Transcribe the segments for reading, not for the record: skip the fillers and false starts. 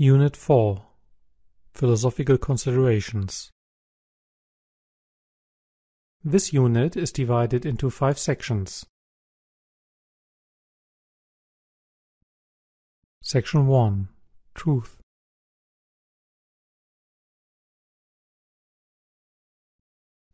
Unit 4 Philosophical Considerations. This unit is divided into 5 sections. Section 1 Truth.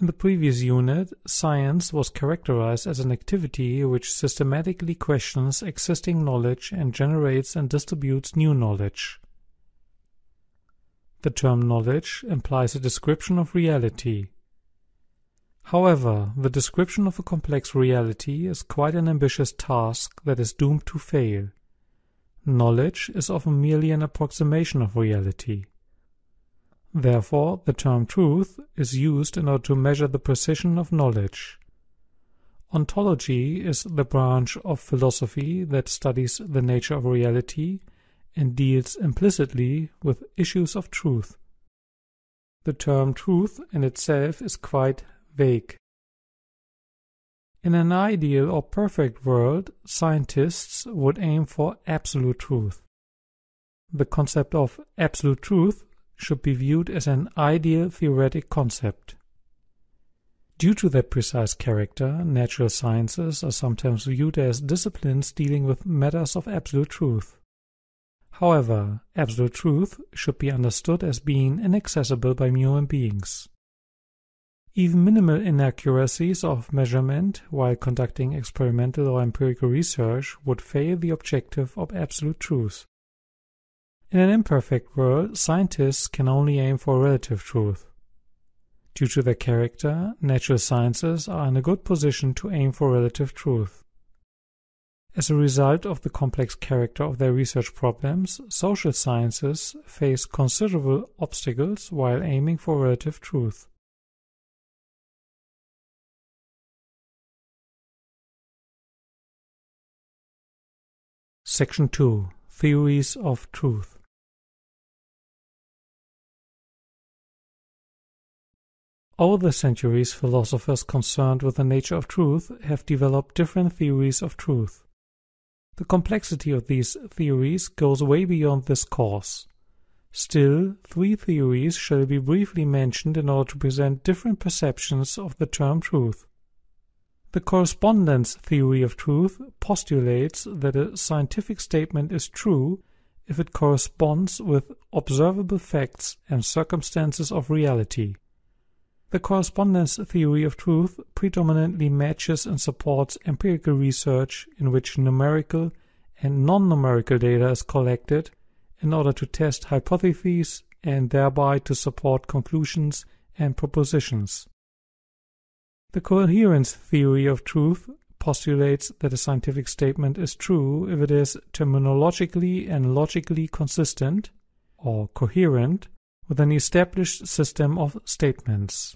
In the previous unit, science was characterized as an activity which systematically questions existing knowledge and generates and distributes new knowledge. The term knowledge implies a description of reality. However, the description of a complex reality is quite an ambitious task that is doomed to fail. Knowledge is often merely an approximation of reality. Therefore, the term truth is used in order to measure the precision of knowledge. Ontology is the branch of philosophy that studies the nature of reality and deals implicitly with issues of truth. The term truth in itself is quite vague. In an ideal or perfect world, scientists would aim for absolute truth. The concept of absolute truth should be viewed as an ideal theoretic concept. Due to their precise character, natural sciences are sometimes viewed as disciplines dealing with matters of absolute truth. However, absolute truth should be understood as being inaccessible by human beings. Even minimal inaccuracies of measurement while conducting experimental or empirical research would fail the objective of absolute truth. In an imperfect world, scientists can only aim for relative truth. Due to their character, natural sciences are in a good position to aim for relative truth. As a result of the complex character of their research problems, social sciences face considerable obstacles while aiming for relative truth. Section 2 Theories of Truth. Over the centuries, philosophers concerned with the nature of truth have developed different theories of truth. The complexity of these theories goes way beyond this course. Still, 3 theories shall be briefly mentioned in order to present different perceptions of the term truth. The correspondence theory of truth postulates that a scientific statement is true if it corresponds with observable facts and circumstances of reality. The correspondence theory of truth predominantly matches and supports empirical research in which numerical and non-numerical data is collected in order to test hypotheses and thereby to support conclusions and propositions. The coherence theory of truth postulates that a scientific statement is true if it is terminologically and logically consistent or coherent with an established system of statements.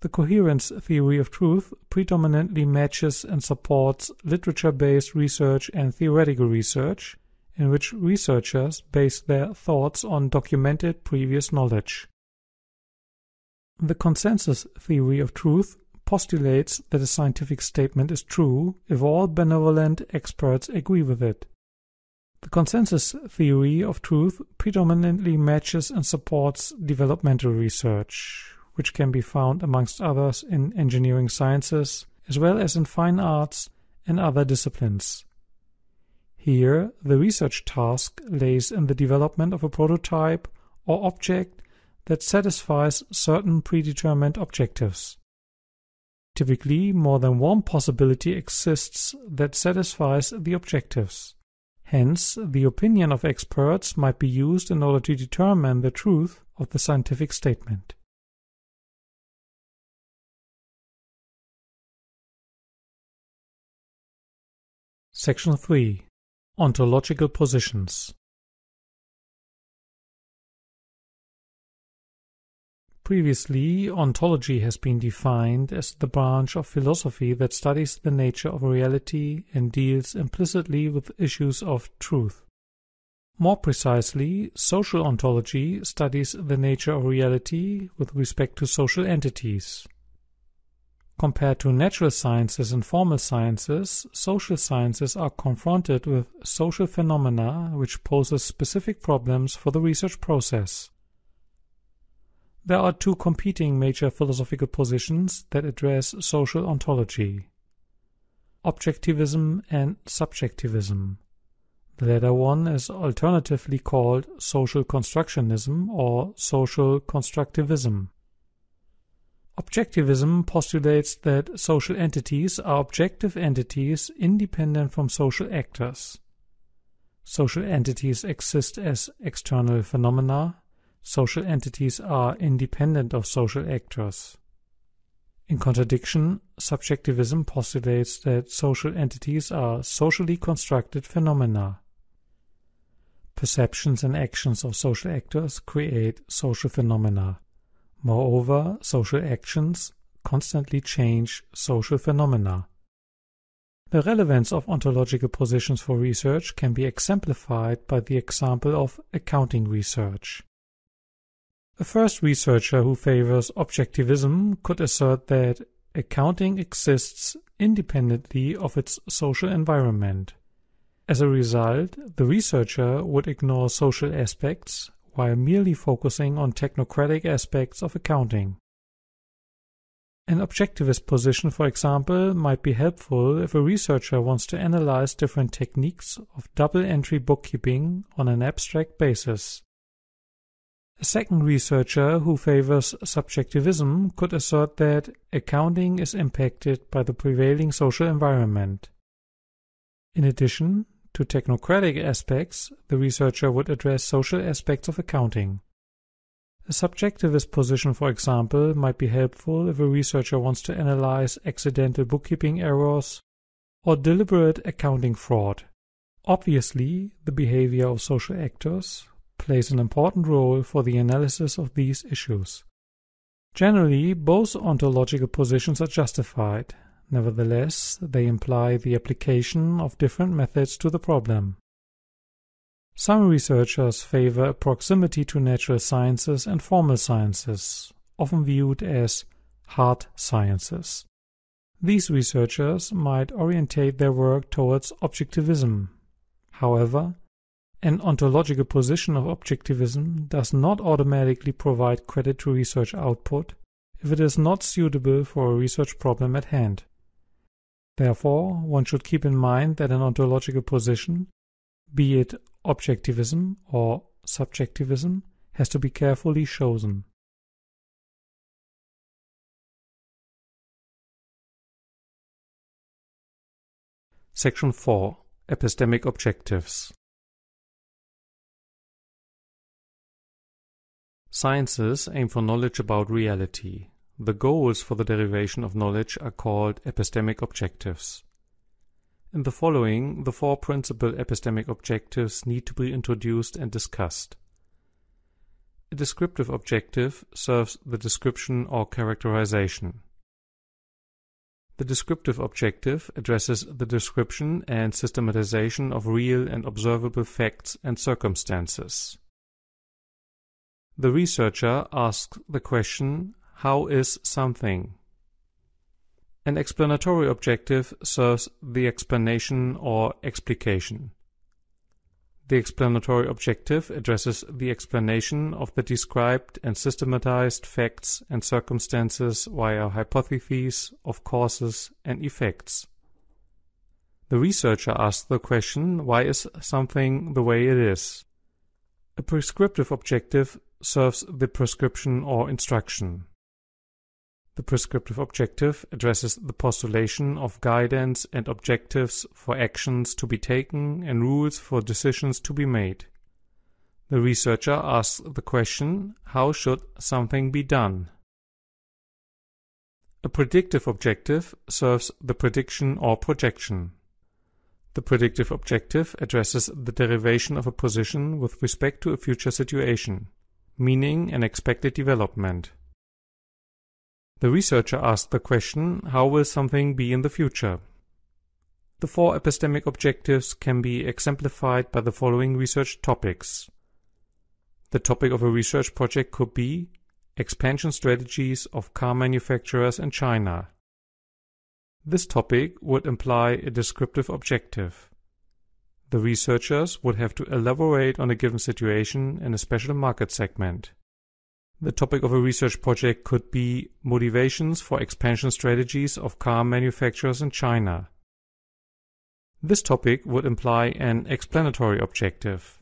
The coherence theory of truth predominantly matches and supports literature-based research and theoretical research, in which researchers base their thoughts on documented previous knowledge. The consensus theory of truth postulates that a scientific statement is true if all benevolent experts agree with it. The consensus theory of truth predominantly matches and supports developmental research, which can be found amongst others in engineering sciences as well as in fine arts and other disciplines. Here, the research task lays in the development of a prototype or object that satisfies certain predetermined objectives. Typically, more than one possibility exists that satisfies the objectives. Hence, the opinion of experts might be used in order to determine the truth of the scientific statement. Section 3 Ontological Positions. Previously, ontology has been defined as the branch of philosophy that studies the nature of reality and deals implicitly with issues of truth. More precisely, social ontology studies the nature of reality with respect to social entities. Compared to natural sciences and formal sciences, social sciences are confronted with social phenomena which poses specific problems for the research process. There are two competing major philosophical positions that address social ontology: objectivism and subjectivism. The latter one is alternatively called social constructionism or social constructivism. Objectivism postulates that social entities are objective entities independent from social actors. Social entities exist as external phenomena. Social entities are independent of social actors. In contradiction, subjectivism postulates that social entities are socially constructed phenomena. Perceptions and actions of social actors create social phenomena. Moreover, social actions constantly change social phenomena. The relevance of ontological positions for research can be exemplified by the example of accounting research. The first researcher who favors objectivism could assert that accounting exists independently of its social environment. As a result, the researcher would ignore social aspects while merely focusing on technocratic aspects of accounting. An objectivist position, for example, might be helpful if a researcher wants to analyze different techniques of double-entry bookkeeping on an abstract basis. A second researcher who favors subjectivism could assert that accounting is impacted by the prevailing social environment. In addition to technocratic aspects, the researcher would address social aspects of accounting. A subjectivist position, for example, might be helpful if a researcher wants to analyze accidental bookkeeping errors or deliberate accounting fraud. Obviously, the behavior of social actors plays an important role for the analysis of these issues. Generally, both ontological positions are justified. Nevertheless, they imply the application of different methods to the problem. Some researchers favor a proximity to natural sciences and formal sciences, often viewed as hard sciences. These researchers might orientate their work towards objectivism. However, an ontological position of objectivism does not automatically provide credit to research output if it is not suitable for a research problem at hand. Therefore, one should keep in mind that an ontological position, be it objectivism or subjectivism, has to be carefully chosen. Section 4. Epistemic Objectives. Sciences aim for knowledge about reality. The goals for the derivation of knowledge are called epistemic objectives. In the following, the four principal epistemic objectives need to be introduced and discussed. A descriptive objective serves the description or characterization. The descriptive objective addresses the description and systematization of real and observable facts and circumstances. The researcher asks the question, how is something? An explanatory objective serves the explanation or explication. The explanatory objective addresses the explanation of the described and systematized facts and circumstances via hypotheses of causes and effects. The researcher asks the question, why is something the way it is? A prescriptive objective serves the prescription or instruction. The prescriptive objective addresses the postulation of guidance and objectives for actions to be taken and rules for decisions to be made. The researcher asks the question, how should something be done? A predictive objective serves the prediction or projection. The predictive objective addresses the derivation of a position with respect to a future situation, meaning an expected development. The researcher asked the question, how will something be in the future? The four epistemic objectives can be exemplified by the following research topics. The topic of a research project could be expansion strategies of car manufacturers in China, This topic would imply a descriptive objective. The researchers would have to elaborate on a given situation in a special market segment. The topic of a research project could be motivations for expansion strategies of car manufacturers in China. This topic would imply an explanatory objective.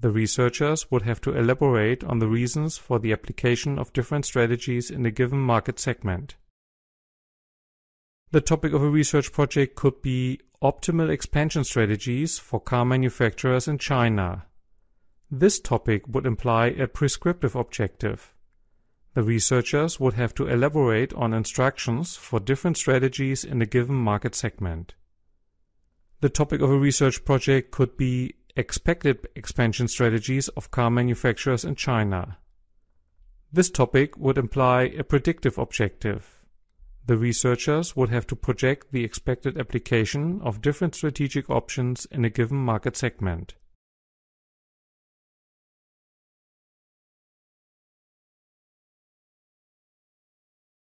The researchers would have to elaborate on the reasons for the application of different strategies in a given market segment. The topic of a research project could be optimal expansion strategies for car manufacturers in China. This topic would imply a prescriptive objective. The researchers would have to elaborate on instructions for different strategies in a given market segment. The topic of a research project could be expected expansion strategies of car manufacturers in China. This topic would imply a predictive objective. The researchers would have to project the expected application of different strategic options in a given market segment.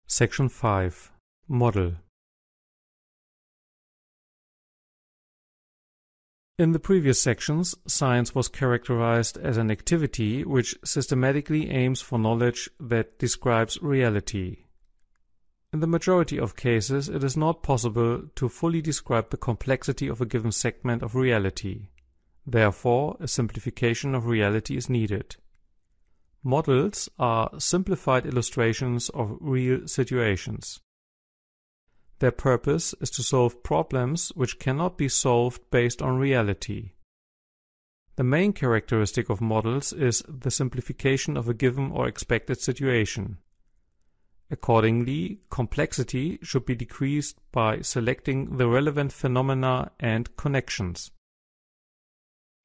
Section 5. Model. In the previous sections, science was characterized as an activity which systematically aims for knowledge that describes reality. In the majority of cases, it is not possible to fully describe the complexity of a given segment of reality. Therefore, a simplification of reality is needed. Models are simplified illustrations of real situations. Their purpose is to solve problems which cannot be solved based on reality. The main characteristic of models is the simplification of a given or expected situation. Accordingly, complexity should be decreased by selecting the relevant phenomena and connections.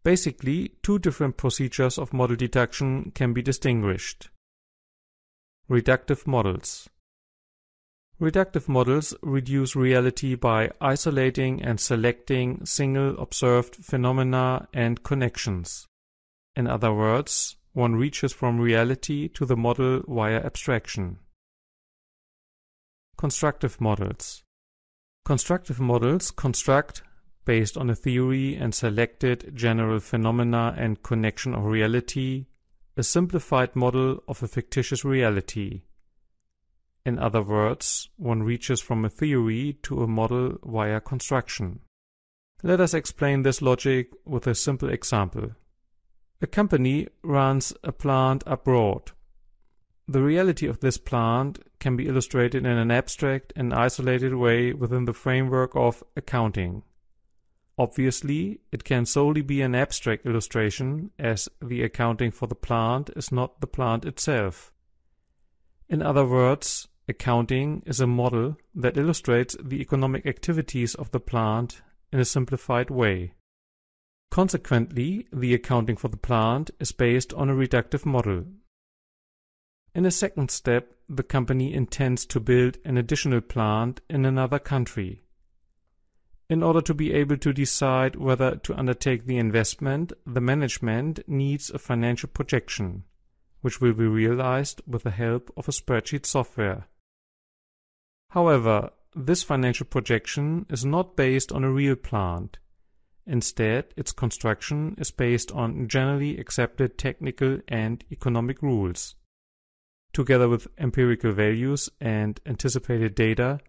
Basically, two different procedures of model deduction can be distinguished. Reductive models. Reductive models reduce reality by isolating and selecting single observed phenomena and connections. In other words, one reaches from reality to the model via abstraction. Constructive models. Constructive models construct based on a theory and selected general phenomena and connection of reality, a simplified model of a fictitious reality. In other words, one reaches from a theory to a model via construction. Let us explain this logic with a simple example. A company runs a plant abroad. The reality of this plant can be illustrated in an abstract and isolated way within the framework of accounting. Obviously, it can solely be an abstract illustration, as the accounting for the plant is not the plant itself. In other words, accounting is a model that illustrates the economic activities of the plant in a simplified way. Consequently, the accounting for the plant is based on a reductive model. In a second step, the company intends to build an additional plant in another country. In order to be able to decide whether to undertake the investment, the management needs a financial projection, which will be realized with the help of a spreadsheet software. However, this financial projection is not based on a real plant. Instead, its construction is based on generally accepted technical and economic rules. Together with empirical values and anticipated data,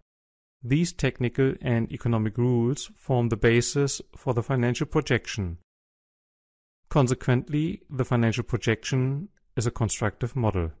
these technical and economic rules form the basis for the financial projection. Consequently, the financial projection is a constructive model.